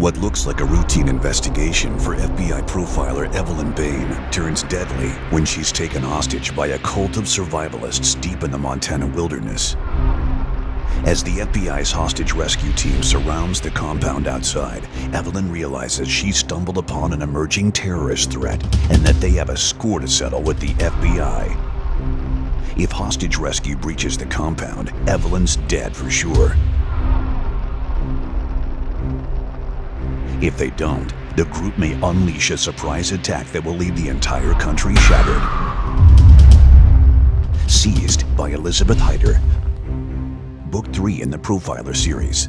What looks like a routine investigation for FBI profiler Evelyn Baine turns deadly when she's taken hostage by a cult of survivalists deep in the Montana wilderness. As the FBI's hostage rescue team surrounds the compound outside, Evelyn realizes she's stumbled upon an emerging terrorist threat and that they have a score to settle with the FBI. If hostage rescue breaches the compound, Evelyn's dead for sure. If they don't, the group may unleash a surprise attack that will leave the entire country shattered. Seized by Elizabeth Heiter, Book 3 in the Profiler series.